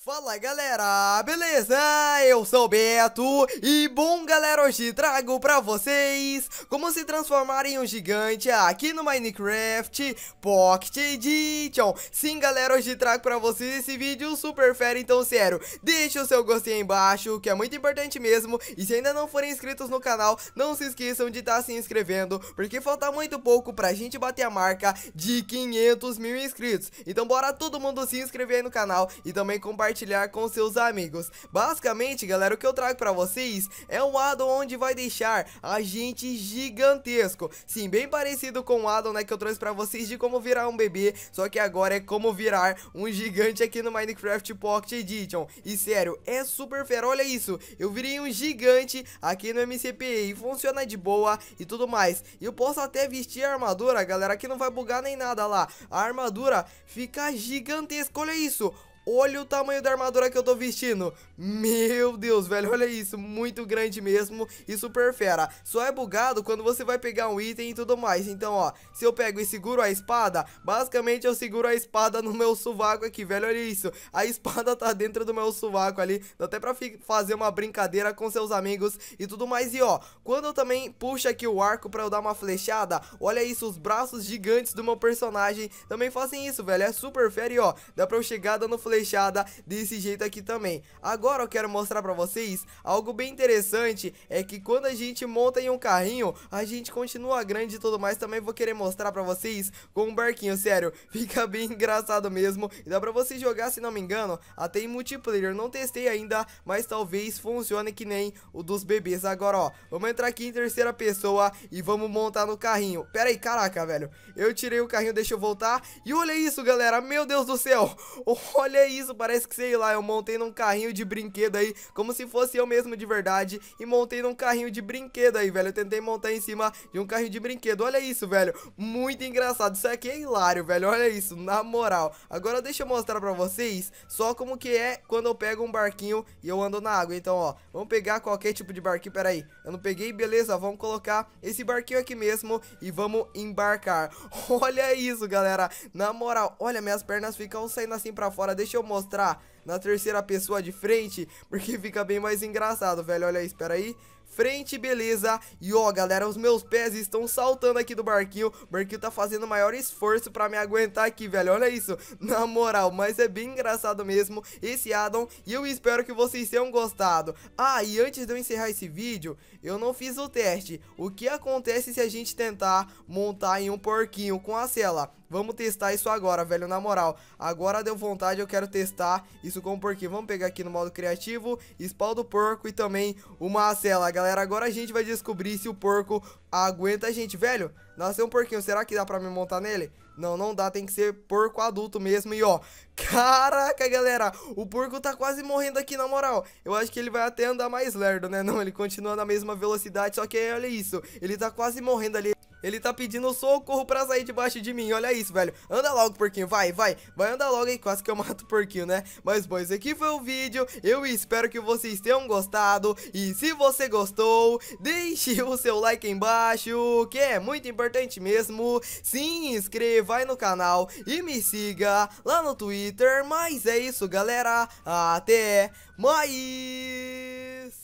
Fala galera, beleza? Eu sou o Beto e bom galera, hoje trago pra vocês como se transformar em um gigante aqui no Minecraft Pocket Edition. Sim galera, hoje trago pra vocês esse vídeo super fera, então sério, deixa o seu gostei aí embaixo que é muito importante mesmo. E se ainda não forem inscritos no canal, não se esqueçam de estar se inscrevendo, porque falta muito pouco pra gente bater a marca de 500 mil inscritos. Então bora todo mundo se inscrever aí no canal e também compartilhar com seus amigos. Basicamente galera, o que eu trago pra vocês é um addon onde vai deixar a gente gigantesco. Sim, bem parecido com o addon, né, que eu trouxe pra vocês de como virar um bebê, só que agora é como virar um gigante aqui no Minecraft Pocket Edition. E sério, é super fera, olha isso. Eu virei um gigante aqui no MCP e funciona de boa e tudo mais. E eu posso até vestir a armadura, galera, que não vai bugar nem nada lá. A armadura fica gigantesca, olha isso. Olha o tamanho da armadura que eu tô vestindo. Meu Deus, velho, olha isso. Muito grande mesmo e super fera. Só é bugado quando você vai pegar um item e tudo mais. Então, ó, se eu pego e seguro a espada, basicamente eu seguro a espada no meu sovaco aqui, velho, olha isso. A espada tá dentro do meu sovaco ali. Dá até pra fazer uma brincadeira com seus amigos e tudo mais. E, ó, quando eu também puxo aqui o arco pra eu dar uma flechada, olha isso, os braços gigantes do meu personagem também fazem isso, velho. É super fera e, ó, dá pra eu chegar dando flechada desse jeito aqui também. Agora eu quero mostrar pra vocês algo bem interessante, é que quando a gente monta em um carrinho, a gente continua grande e tudo mais. Também vou querer mostrar pra vocês com um barquinho, sério, fica bem engraçado mesmo, e dá pra você jogar, se não me engano, até em multiplayer. Não testei ainda, mas talvez funcione que nem o dos bebês. Agora, ó, vamos entrar aqui em terceira pessoa e vamos montar no carrinho. Pera aí, caraca, velho, eu tirei o carrinho, deixa eu voltar, e olha isso, galera, meu Deus do céu, olha isso, parece que, sei lá, eu montei num carrinho de brinquedo aí, como se fosse eu mesmo de verdade, e montei num carrinho de brinquedo aí, velho, eu tentei montar em cima de um carrinho de brinquedo, olha isso, velho, muito engraçado, isso aqui é hilário, velho, olha isso, na moral. Agora deixa eu mostrar pra vocês só como que é quando eu pego um barquinho e eu ando na água. Então, ó, vamos pegar qualquer tipo de barquinho, pera aí, eu não peguei, beleza, ó, vamos colocar esse barquinho aqui mesmo e vamos embarcar. Olha isso, galera, na moral, olha, minhas pernas ficam saindo assim pra fora, deixa eu mostrar na terceira pessoa de frente, porque fica bem mais engraçado, velho, olha aí, espera aí, frente, beleza. E ó, galera, os meus pés estão saltando aqui do barquinho, o barquinho tá fazendo o maior esforço pra me aguentar aqui, velho, olha isso, na moral, mas é bem engraçado mesmo esse addon, e eu espero que vocês tenham gostado. Ah, e antes de eu encerrar esse vídeo, eu não fiz o teste, o que acontece se a gente tentar montar em um porquinho com a cela? Vamos testar isso agora, velho, na moral. Agora deu vontade, eu quero testar isso com o porquinho. Vamos pegar aqui no modo criativo, spawn do porco e também uma cela, galera. Agora a gente vai descobrir se o porco aguenta a gente, velho. Nasceu um porquinho, será que dá pra me montar nele? Não, não dá, tem que ser porco adulto mesmo. E ó, caraca, galera, o porco tá quase morrendo aqui, na moral. Eu acho que ele vai até andar mais lerdo, né? Não, ele continua na mesma velocidade, só que olha isso, ele tá quase morrendo ali. Ele tá pedindo socorro pra sair debaixo de mim, olha isso, velho. Anda logo, porquinho, vai, vai. Vai andar logo aí, quase que eu mato o porquinho, né? Mas, bom, esse aqui foi o vídeo. Eu espero que vocês tenham gostado. E se você gostou, deixe o seu like aí embaixo, que é muito importante mesmo. Se inscreva aí no canal e me siga lá no Twitter. Mas é isso, galera. Até mais!